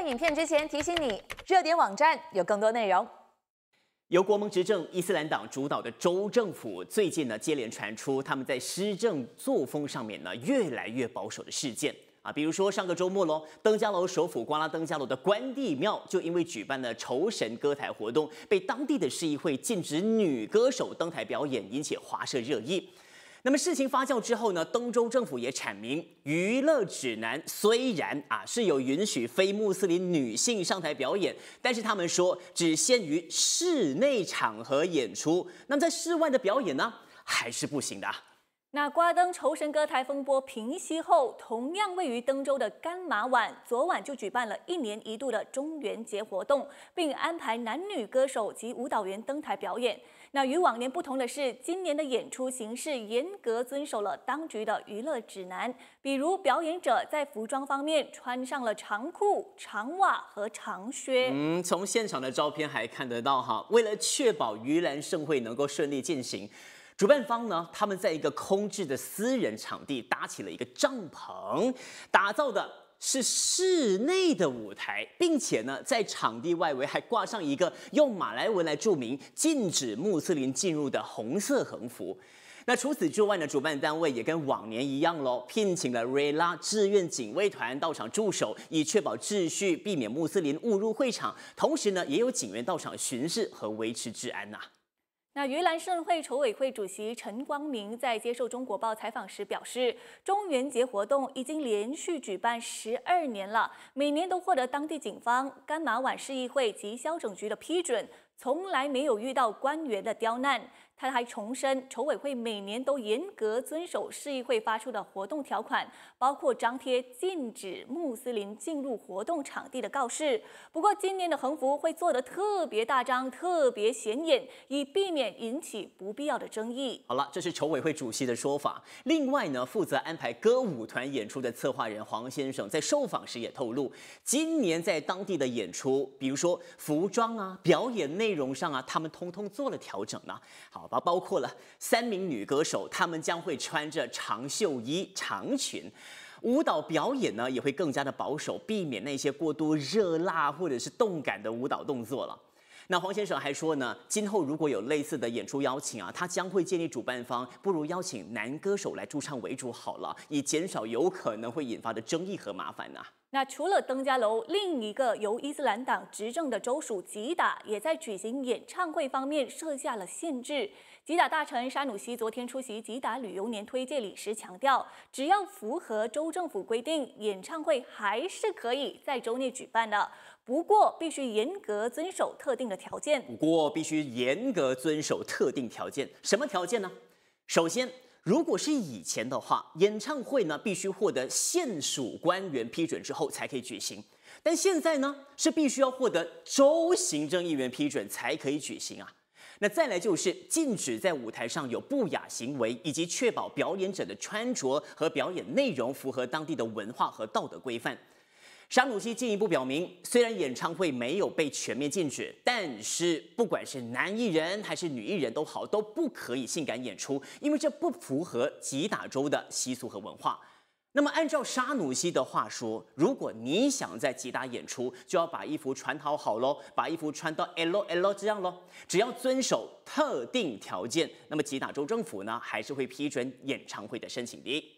看影片之前，提醒你，热点网站有更多内容。 由国盟执政伊斯兰党主导的州政府，最近接连传出他们在施政作风上面越来越保守的事件啊，比如说上个周末喽，登嘉楼首府瓜拉登嘉楼的关帝庙就因为举办了酬神歌台活动，被当地的市议会禁止女歌手登台表演，引起华社热议。那么事情发酵之后呢，登州政府也阐明，娱乐指南虽然是有允许非穆斯林女性上台表演，但是他们说只限于室内场合演出，那么在室外的表演呢，还是不行的。那瓜登酬神歌台风波平息后，同样位于登州的甘马碗，昨晚就举办了1年1度的中元节活动，并安排男女歌手及舞蹈员登台表演。 那与往年不同的是，今年的演出形式严格遵守了当局的娱乐指南，比如表演者在服装方面穿上了长裤、长袜和长靴。从现场的照片还看得到哈，为了确保盂兰盛会能够顺利进行，主办方呢，他们在一个空置的私人场地搭起了一个帐篷，打造的 是室内的舞台，并且呢，在场地外围还挂上一个用马来文来注明禁止穆斯林进入的红色横幅。那除此之外呢，主办单位也跟往年一样喽，聘请了瑞拉志愿警卫团到场驻守，以确保秩序，避免穆斯林误入会场。同时呢，也有警员到场巡视和维持治安呐。 那盂兰盛会筹委会主席陈光明在接受中国报采访时表示，中元节活动已经连续举办12年了，每年都获得当地警方、甘马碗市议会及消整局的批准，从来没有遇到官员的刁难。他还重申，筹委会每年都严格遵守市议会发出的活动条款，包括张贴禁止穆斯林进入活动场地的告示。不过，今年的横幅会做得特别大张、特别显眼，以避免 引起不必要的争议。好了，这是筹委会主席的说法。另外呢，负责安排歌舞团演出的策划人黄先生在受访时也透露，今年在当地的演出，比如说服装啊、表演内容上啊，他们通通做了调整呢。好吧，包括了3名女歌手，她们将会穿着长袖衣、长裙。 舞蹈表演呢也会更加的保守，避免那些过度热辣或者是动感的舞蹈动作了。 那黄先生还说呢，今后如果有类似的演出邀请啊，他将会建议主办方不如邀请男歌手来驻唱为主好了，以减少有可能会引发的争议和麻烦啊。那除了登嘉楼，另一个由伊斯兰党执政的州属吉打也在举行演唱会方面设下了限制。吉打大臣沙努西昨天出席吉打旅游年推介礼时强调，只要符合州政府规定，演唱会还是可以在州内举办的。 不过必须严格遵守特定的条件。什么条件呢？首先，如果是以前的话，演唱会呢必须获得县属官员批准之后才可以举行，但现在呢是必须要获得州行政议员批准才可以举行啊。 那再来就是禁止在舞台上有不雅行为，以及确保表演者的穿着和表演内容符合当地的文化和道德规范。 沙努西进一步表明，虽然演唱会没有被全面禁止，但是不管是男艺人还是女艺人都好，都不可以性感演出，因为这不符合吉打州的习俗和文化。那么，按照沙努西的话说，如果你想在吉打演出，就要把衣服穿好喽，把衣服穿到 LL 这样喽，只要遵守特定条件，那么吉打州政府呢还是会批准演唱会的申请的。